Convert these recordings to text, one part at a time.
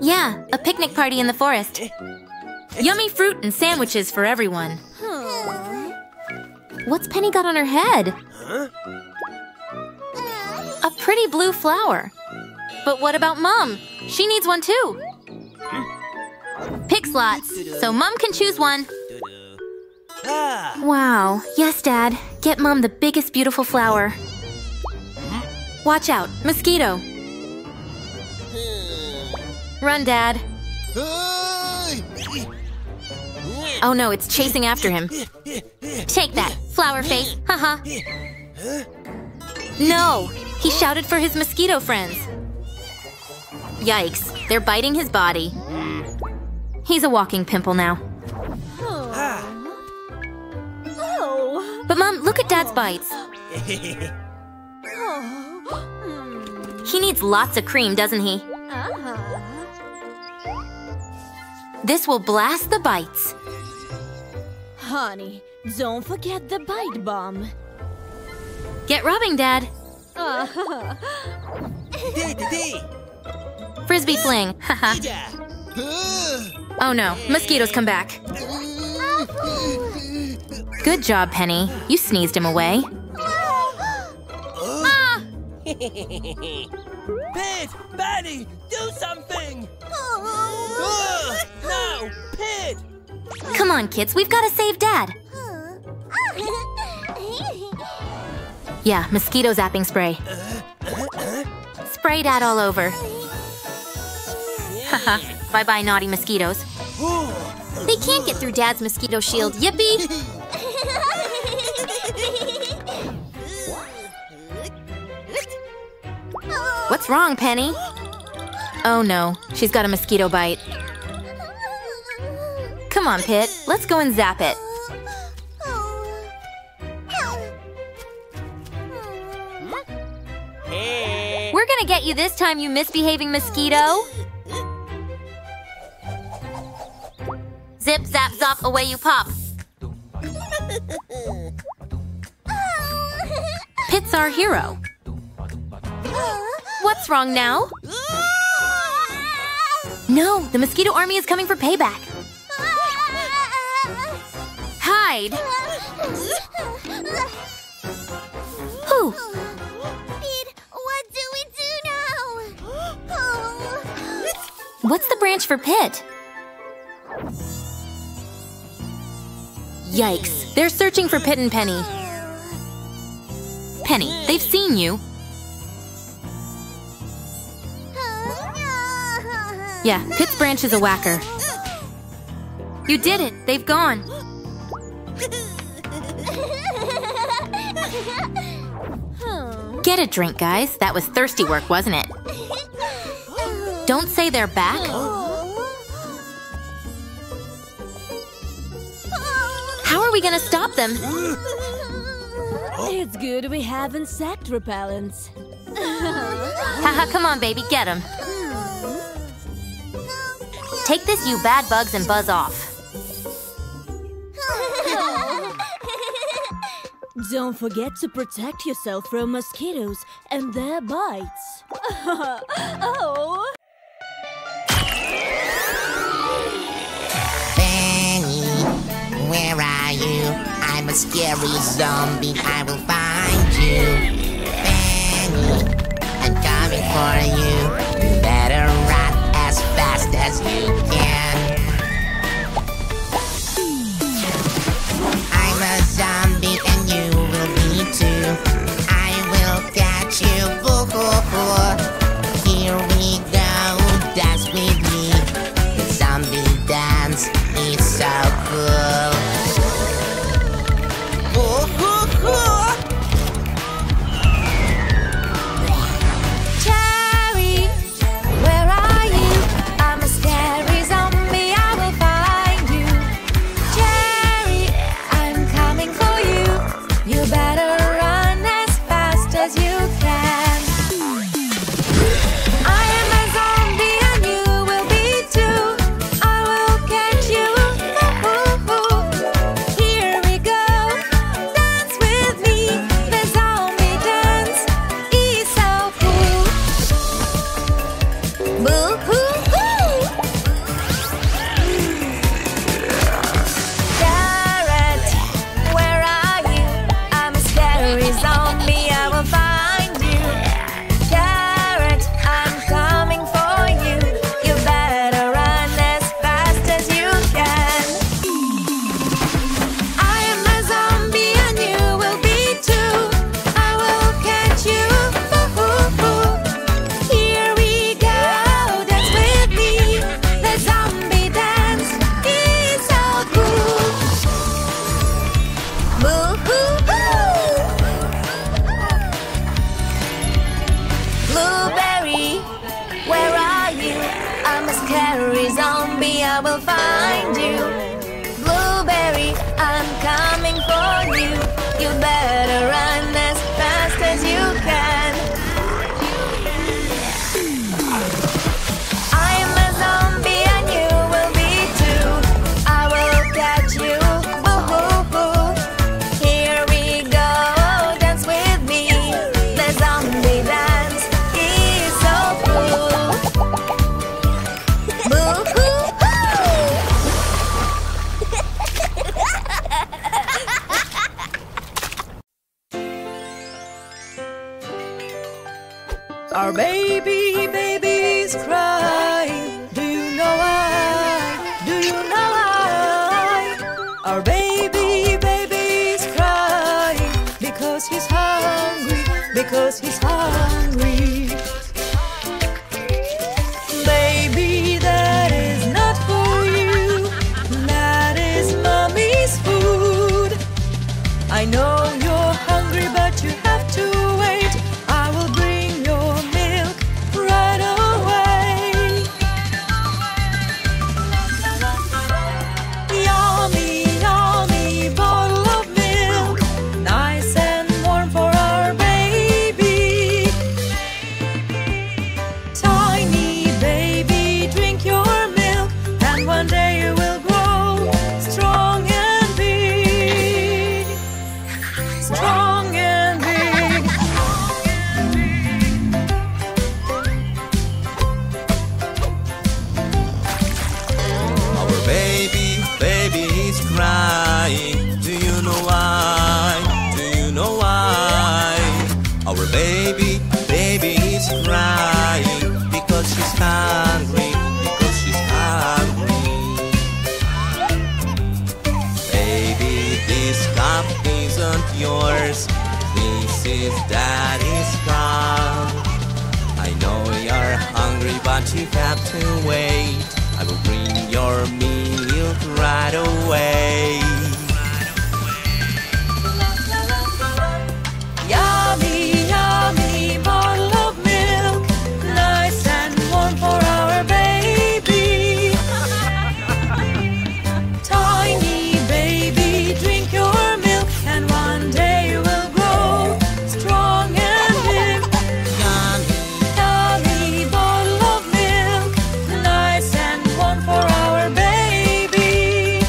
Yeah, a picnic party in the forest. Yummy fruit and sandwiches for everyone. What's Penny got on her head? A pretty blue flower. But what about Mom? She needs one too. Picks lots, so Mom can choose one. Wow. Yes, Dad. Get Mom the biggest beautiful flower. Watch out. Mosquito. Run, Dad. Oh no, it's chasing after him. Take that, flower face. Haha. No! He shouted for his mosquito friends. Yikes. They're biting his body. He's a walking pimple now. But Mom, look at Dad's bites. He needs lots of cream, doesn't he? This will blast the bites. Honey, don't forget the bite bomb. Get rubbing, Dad. Frisbee fling. Oh no, mosquitoes come back. Good job, Penny. You sneezed him away. Pit! Penny! Do something! No! Pit! Come on, kids. We've got to save Dad. Yeah, mosquito zapping spray. Spray Dad all over. Haha. Bye-bye, naughty mosquitoes. They can't get through Dad's mosquito shield. Yippee! What's wrong, Penny? Oh no, she's got a mosquito bite. Come on, Pit, let's go and zap it. We're gonna get you this time, you misbehaving mosquito. Zip, zap, zop, away you pop. Pit's our hero. What's wrong now? No, the mosquito army is coming for payback. Hide. Who? Pete, what do we do now? What's the branch for Pit? Yikes, they're searching for Pit and Penny. Penny, they've seen you. Yeah, Pit's branch is a whacker. You did it! They've gone! Get a drink, guys. That was thirsty work, wasn't it? Don't say they're back. How are we gonna stop them? It's good we haven't sacked repellents. Haha, come on, baby, get them. Take this, you bad bugs, and buzz off. Don't forget to protect yourself from mosquitoes and their bites. Oh. Penny, where are you? I'm a scary zombie. I will find you. Penny, I'm coming for you. You better run. As fast as you can. I'm a zombie and you will be too. I will catch you. Here we go, dance with me. The zombie dance is so cool. Cherry hairy zombie, I will find you. Blueberry, I'm coming for you. You better run as fast as you can. I'm a zombie and you will be too. I will catch you, boo-hoo-hoo. Here we go, dance with me. The zombie dance is so cool. Boo-hoo-hoo! Our baby is crying. Our baby is crying because he's hungry, Baby, that is not for you. That is mommy's food. I know you're hungry, but you have to wait. I will bring your milk right away. Yummy, yummy bottle of milk, nice and warm for our baby. Tiny baby, drink your milk, and one day you will grow strong and big. Strong and big. Our baby is crying. Do you know why? Our baby is crying because she's hungry, Baby, this cup isn't yours. This is daddy's cup. I know you're hungry, but you have to wait. I will bring your meal right away. Yummy, yummy bottle of milk, nice and warm for our baby. Tiny baby, drink your milk, and one day you will grow strong and big. Yummy bottle of milk, nice and warm for our baby.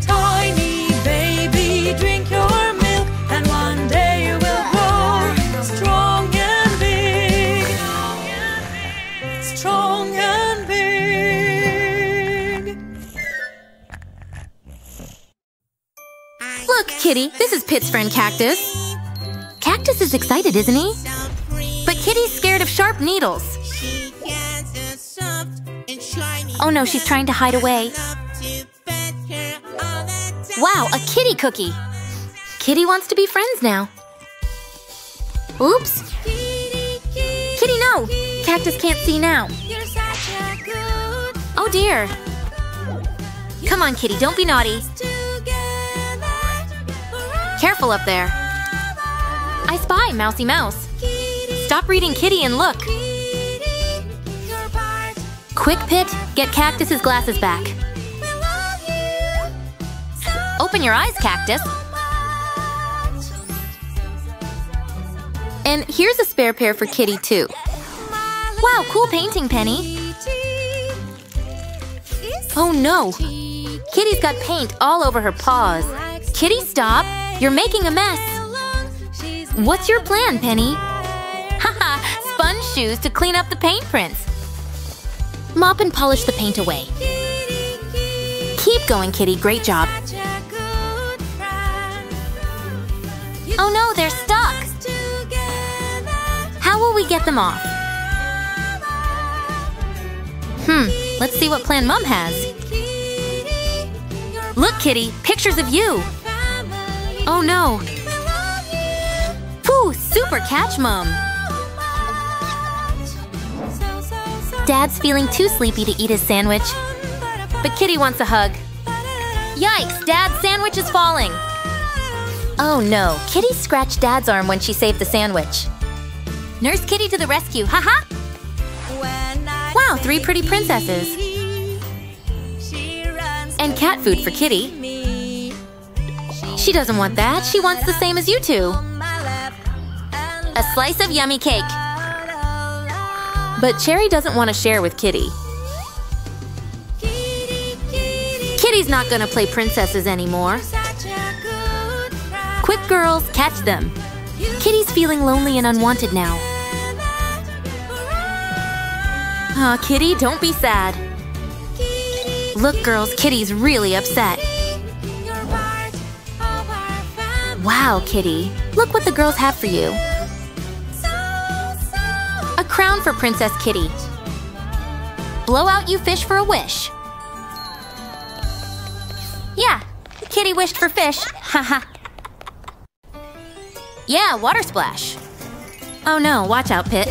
Tiny baby, drink your milk, and one day you will grow strong and big. Strong and big. Look, Kitty, this is Pit's friend Cactus. Cactus is excited, isn't he? But Kitty's scared of sharp needles. She has a soft and shiny. Oh no, she's trying to hide away. Wow, a kitty cookie! Kitty wants to be friends now. Oops! Kitty, no! Cactus can't see now. You're such a good Oh dear! Come on, Kitty, don't be naughty. together forever. Careful up there. I spy Mousy Mouse. Stop reading Kitty and look. Kitty, you're part Quick, Pit, get Cactus's glasses back. We love you. So Open your eyes, Cactus. And here's a spare pair for Kitty, too. Wow, cool painting, Penny. Oh no! Kitty's got paint all over her paws. Kitty, stop! You're making a mess! What's your plan, Penny? Haha! Sponge shoes to clean up the paint prints. Mop and polish the paint away. Keep going, Kitty. Great job. Oh no, they're stuck! How will we get them off? Let's see what plan Mum has. Look, Kitty, pictures of you. Oh no. Phew, super catch, Mum. Dad's feeling too sleepy to eat his sandwich. But Kitty wants a hug. Yikes, Dad's sandwich is falling. Oh no, Kitty scratched Dad's arm when she saved the sandwich. Nurse Kitty to the rescue, haha! three pretty princesses. And cat food for Kitty. She doesn't want that. She wants the same as you two. A slice of yummy cake. But Cherry doesn't want to share with Kitty. Kitty's not going to play princesses anymore. Quick, girls, catch them. Kitty's feeling lonely and unwanted now. Aw, Kitty, don't be sad. Look, girls, Kitty's really upset. Wow, Kitty, look what the girls have for you. A crown for Princess Kitty. Blow out you fish for a wish. Yeah, Kitty wished for fish. Haha. Yeah, water splash. Oh no, watch out, Pit.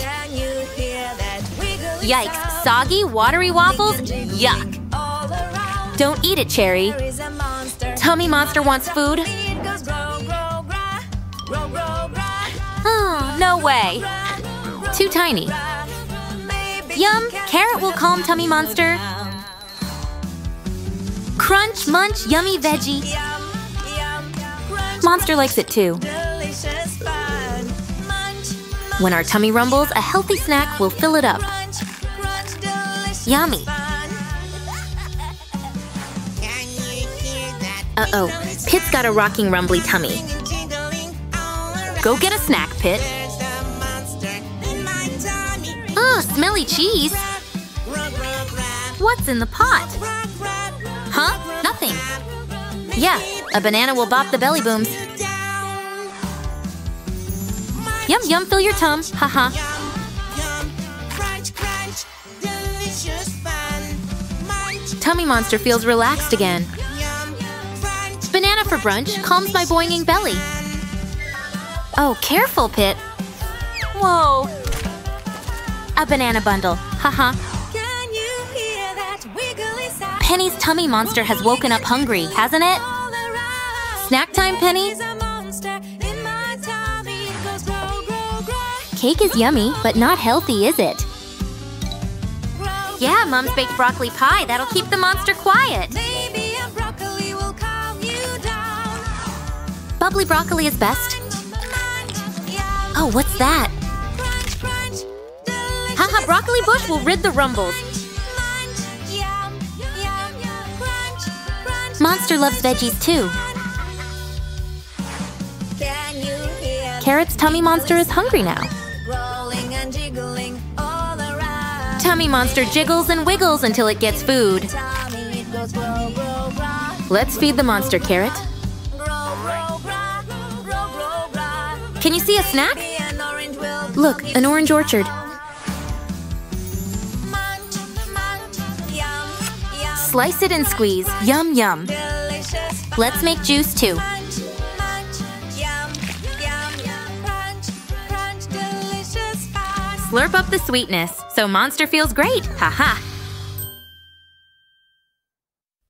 Yikes, soggy, watery waffles? Yuck. Don't eat it, Cherry. Tummy monster wants food? Oh, no way. Too tiny. Yum, carrot will calm tummy monster. Crunch, munch, yummy veggie. Monster likes it too. When our tummy rumbles, a healthy snack will fill it up. Yummy. Uh-oh, Pit's got a rocking, rumbly tummy. Go get a snack, Pit. Oh, smelly cheese. What's in the pot? Huh? Nothing. Yeah, a banana will bop the belly booms. Yum yum, fill your tum. Haha. Tummy monster feels relaxed again. Banana for brunch calms my boinging belly. Oh, careful, Pit. Whoa. A banana bundle. Haha. Penny's tummy monster has woken up hungry, hasn't it? Snack time, Penny. Cake is yummy, but not healthy, is it? Yeah, Mom's baked broccoli pie. That'll keep the monster quiet. Bubbly broccoli is best. Oh, what's that? Haha, broccoli bush will rid the rumbles. Monster loves veggies, too. Carrot's tummy monster is hungry now. Tummy monster jiggles and wiggles until it gets food. Let's feed the monster, Carrot. Can you see a snack? Look, an orange orchard. Slice it and squeeze. Yum, yum. Let's make juice, too. Slurp up the sweetness, so monster feels great. Ha ha.